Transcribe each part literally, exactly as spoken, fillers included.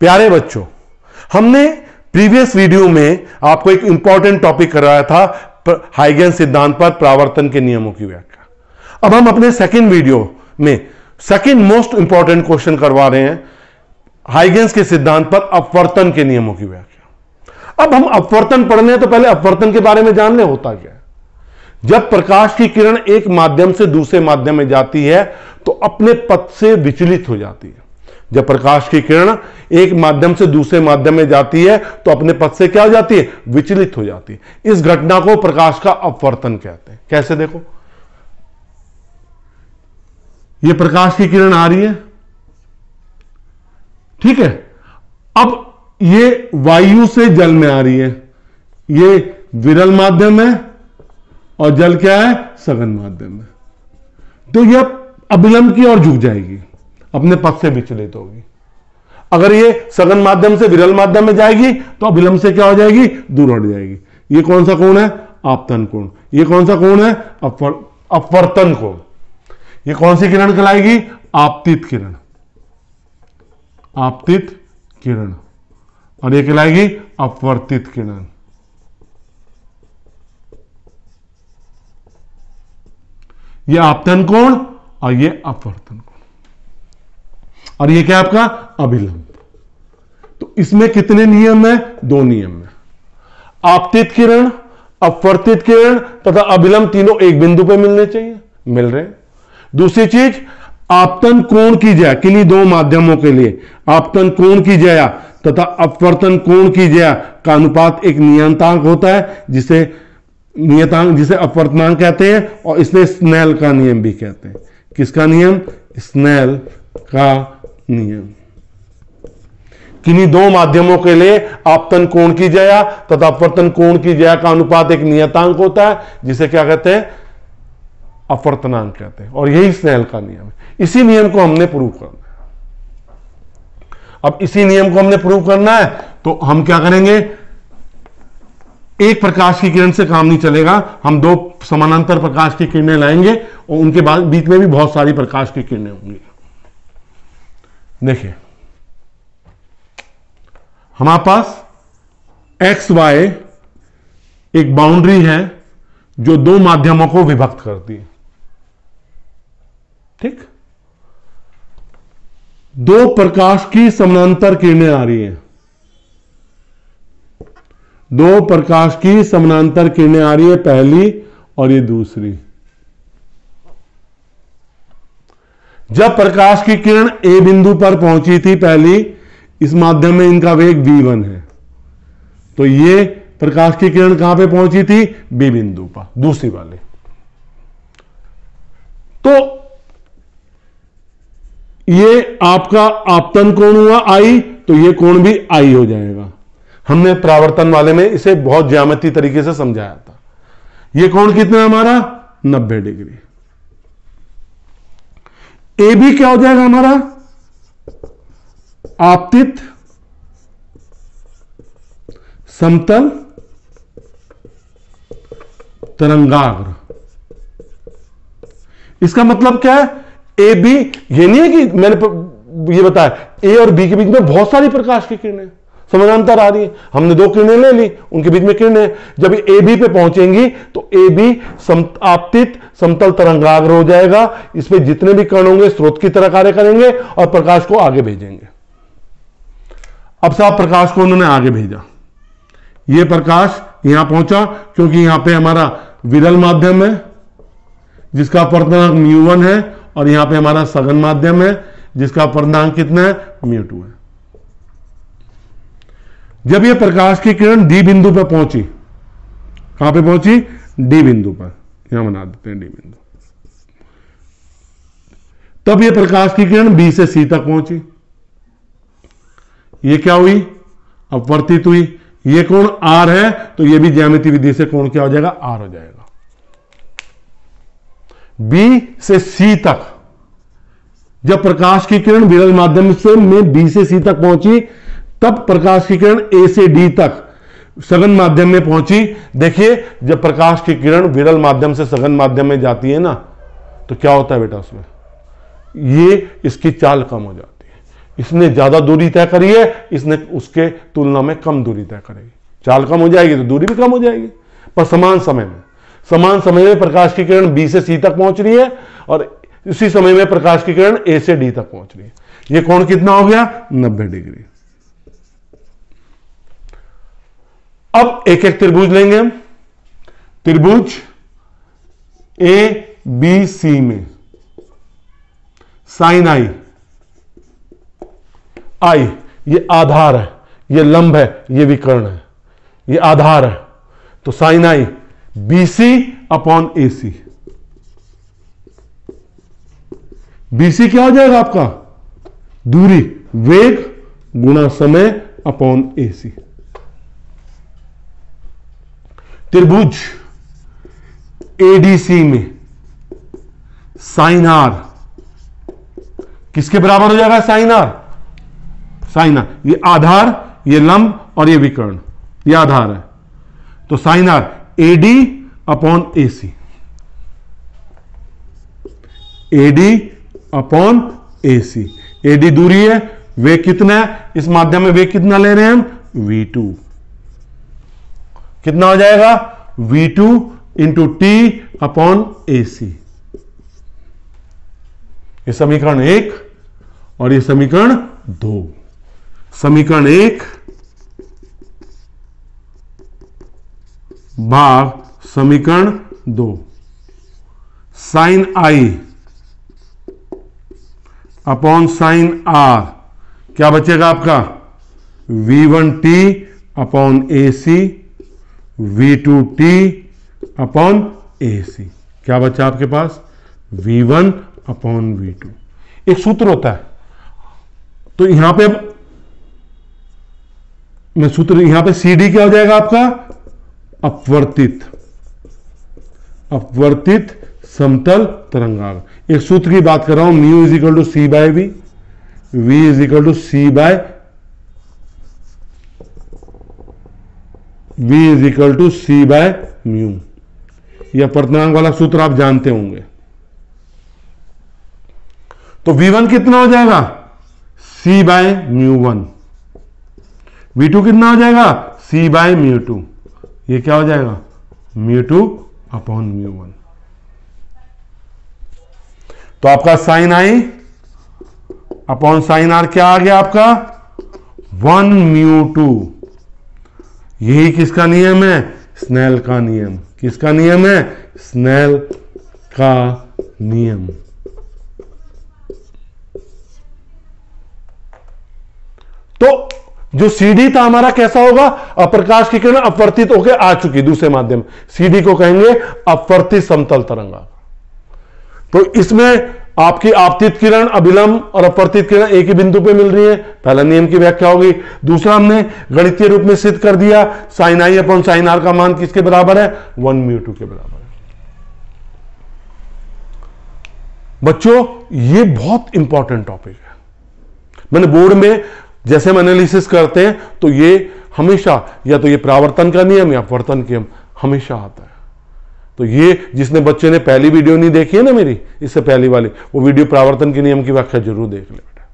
प्यारे बच्चों, हमने प्रीवियस वीडियो में आपको एक इंपॉर्टेंट टॉपिक कराया था हाइगेंस सिद्धांत पर परावर्तन के नियमों की व्याख्या। अब हम अपने सेकंड वीडियो में सेकंड मोस्ट इंपॉर्टेंट क्वेश्चन करवा रहे हैं हाइगेंस के सिद्धांत पर अपवर्तन के नियमों की व्याख्या। अब हम अपवर्तन पढ़ रहे हैं तो पहले अपवर्तन के बारे में जान ले, होता क्या है। जब प्रकाश की किरण एक माध्यम से दूसरे माध्यम में जाती है तो अपने पथ से विचलित हो जाती है। जब प्रकाश की किरण एक माध्यम से दूसरे माध्यम में जाती है तो अपने पथ से क्या हो जाती है, विचलित हो जाती है। इस घटना को प्रकाश का अपवर्तन कहते हैं। कैसे, देखो ये प्रकाश की किरण आ रही है, ठीक है। अब ये वायु से जल में आ रही है, ये विरल माध्यम है और जल क्या है, सघन माध्यम है। तो यह अभिलंब की ओर झुक जाएगी, अपने पथ से विचलित होगी। अगर ये सघन माध्यम से विरल माध्यम में जाएगी तो अभिलंब से क्या हो जाएगी, दूर हट जाएगी। ये कौन सा कोण है, आपतन कोण। ये कौन सा कोण है, अपवर, अपवर्तन कोण। ये कौन सी किरण कहलाएगी, आपतित किरण, आपतित किरण। और ये कहलाएगी अपवर्तित किरण। ये आपतन कोण और ये अपवर्तन कोण। और ये क्या आपका अभिलंब। तो इसमें कितने नियम है, दो नियम है। आपतित किरण, अपवर्तित किरण तथा अभिलंब तीनों एक बिंदु पे मिलने चाहिए, मिल रहे हैं। दूसरी चीज, आपतन कोण की जया किन्हीं दो माध्यमों के लिए, आपतन कोण की जया तथा अपवर्तन कोण की जया का अनुपात एक नियतांक होता है, जिसे नियतांक जिसे अपवर्तनांक कहते हैं, और इसलिए स्नेल का नियम भी कहते हैं। किसका नियम, स्नेल का नियम। किन्हीं दो माध्यमों के लिए आपतन कोण की जया तथा अपवर्तन कोण की जया का अनुपात एक नियतांक होता है, जिसे क्या कहते हैं, अपवर्तनांक कहते हैं। और यही स्नेल का नियम है। इसी नियम को हमने प्रूव करना है। अब इसी नियम को हमने प्रूव करना है तो हम क्या करेंगे, एक प्रकाश की किरण से काम नहीं चलेगा, हम दो समानांतर प्रकाश की किरणें लाएंगे और उनके बाद बीच में भी बहुत सारी प्रकाश की किरणें होंगी। देखिए हमारे पास एक्स वाई एक बाउंड्री है जो दो माध्यमों को विभक्त करती है, ठीक। दो प्रकाश की समानांतर किरणें आ रही हैं, दो प्रकाश की समानांतर किरणें आ रही है, पहली और ये दूसरी। जब प्रकाश की किरण ए बिंदु पर पहुंची थी पहली, इस माध्यम में इनका वेग वी वन है, तो ये प्रकाश की किरण कहां पे पहुंची थी, बी बिंदु पर, दूसरी वाले। तो ये आपका आपतन कोण हुआ आई, तो ये कोण भी आई हो जाएगा। हमने परावर्तन वाले में इसे बहुत ज्यामिति तरीके से समझाया था। यह कोण कितना है हमारा, नब्बे डिग्री। ए भी क्या हो जाएगा हमारा, आपतित समतल तरंगाग्र। इसका मतलब क्या है, ए बी ये नहीं है कि मैंने ये बताया ए और बी के बीच में बहुत सारी प्रकाश की किरणें समानांतर आ रही है, हमने दो किरणें ले ली, उनके बीच में किरणें। जब ए बी पे पहुंचेंगी तो ए बी आपतित समतल तरंगाग्र हो जाएगा। इस पे जितने भी कण होंगे स्रोत की तरह कार्य करेंगे और प्रकाश को आगे भेजेंगे। अब साहब प्रकाश को उन्होंने आगे भेजा, ये प्रकाश यहां पहुंचा, क्योंकि यहां पे हमारा विरल माध्यम है जिसका अपवर्तनांक म्यू वन है और यहां पे हमारा सघन माध्यम है जिसका अपवर्तनांक कितना है, म्यू टू है। जब यह प्रकाश की किरण डी बिंदु पर पहुंची, कहां पे पहुंची, डी बिंदु पर, यहां बना देते हैं डी बिंदु। तब यह प्रकाश की किरण बी से सी तक पहुंची, यह क्या हुई, अपवर्तित हुई। यह कोण आर है, तो यह भी ज्यामिति विधि से कोण क्या हो जाएगा, आर हो जाएगा। बी से सी तक जब प्रकाश की किरण विरल माध्यम से में बी से सी तक पहुंची, तब प्रकाश की किरण ए से डी तक सघन माध्यम में पहुंची। देखिए जब प्रकाश की किरण विरल माध्यम से सघन माध्यम में जाती है ना, तो क्या होता है बेटा, उसमें ये इसकी चाल कम हो जाती है, इसने ज्यादा दूरी तय करी है, इसने उसके तुलना में कम दूरी तय करेगी। चाल कम हो जाएगी तो दूरी भी कम हो जाएगी। पर समान समय में समान समय में प्रकाश की किरण बी से सी तक पहुंच रही है और उसी समय में प्रकाश की किरण ए से डी तक पहुंच रही है। यह कोण कितना हो गया? नब्बे डिग्री। अब एक एक त्रिभुज लेंगे हम। त्रिभुज ए बी सी में साइन आई आई ये आधार है, ये लंब है, ये विकर्ण है, ये आधार है। तो sine i B C upon A C, B C क्या हो जाएगा आपका? दूरी वेग गुणा समय अपॉन ए सी। त्रिभुज एडीसी में साइन आर किसके बराबर हो जाएगा? साइन आर, साइन आर ये आधार, ये लंब और ये विकर्ण, ये आधार है। तो sine r AD upon AC, AD upon AC. AD दूरी है, वेग कितना है? इस माध्यम में वेग कितना ले रहे हैं हम? V two. कितना हो जाएगा? V two into t upon A C. ये समीकरण एक और ये समीकरण दो। समीकरण एक भाग समीकरण दो, sine i upon sine r क्या बचेगा आपका? V one t upon A C, v two t upon A C. क्या बचा आपके पास? V one upon v two. एक सूत्र होता है, तो यहां पे मैं सूत्र यहां पे सी डी क्या हो जाएगा आपका? अपवर्तित, अपवर्तित समतल तरंगाग्र। एक सूत्र की बात कर रहा हूं, mu is equal to c by v, v is equal to c by v is equal to c by mu. यह अपवर्तनांक वाला सूत्र आप जानते होंगे। तो v वन कितना हो जाएगा? c by mu one. v two कितना हो जाएगा? c by mu two. यह क्या हो जाएगा? Mu two upon mu one. तो आपका sine i upon sine r क्या आ गया आपका? One mu two. यही किसका नियम है? स्नेल का नियम। किसका नियम है? स्नेल का नियम। तो जो सीडी था हमारा कैसा होगा? अप्रकाश की किरण अपवर्तित होकर आ चुकी दूसरे माध्यम। सीडी को कहेंगे अपवर्तित समतल तरंगा। तो इसमें आपकी आपतित किरण, अभिलंब और अपवर्तित किरण एक ही बिंदु पे मिल रही है। पहला नियम की व्याख्या होगी। दूसरा हमने गणितीय रूप में सिद्ध कर दिया, sine i upon sine r का मान किसके बराबर है? वन म्यू टू के बराबर है। बच्चों ये बहुत इंपॉर्टेंट टॉपिक है। मैंने बोर्ड में जैसे हम एनालिसिस करते हैं तो ये हमेशा या तो ये परावर्तन का नियम या अपवर्तन के नियम हमेशा आता है। तो ये जिसने बच्चे ने पहली वीडियो नहीं देखी है ना मेरी, इससे पहली वाली, वो वीडियो परावर्तन के नियम की व्याख्या जरूर देख ले बेटा।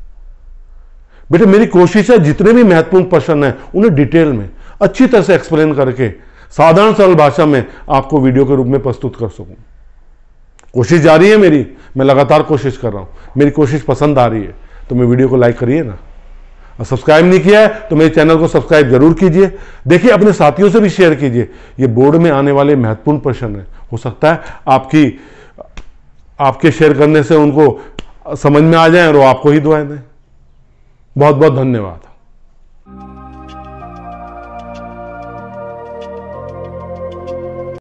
बेटा मेरी कोशिश है जितने भी महत्वपूर्ण प्रश्न हैं उन्हें डिटेल में अच्छी तरह से एक्सप्लेन करके साधारण सरल भाषा में आपको वीडियो के रूप में प्रस्तुत कर सकूं। कोशिश जारी है मेरी, मैं लगातार कोशिश कर रहा हूं। मेरी कोशिश पसंद आ रही है तो मेरी वीडियो को लाइक करिए ना, और सब्सक्राइब नहीं किया है तो मेरे चैनल को सब्सक्राइब जरूर कीजिए। देखिए अपने साथियों से भी शेयर कीजिए। ये बोर्ड में आने वाले महत्वपूर्ण प्रश्न है, हो सकता है आपकी आपके शेयर करने से उनको समझ में आ जाए और वो आपको ही दुआएं दें। बहुत बहुत धन्यवाद।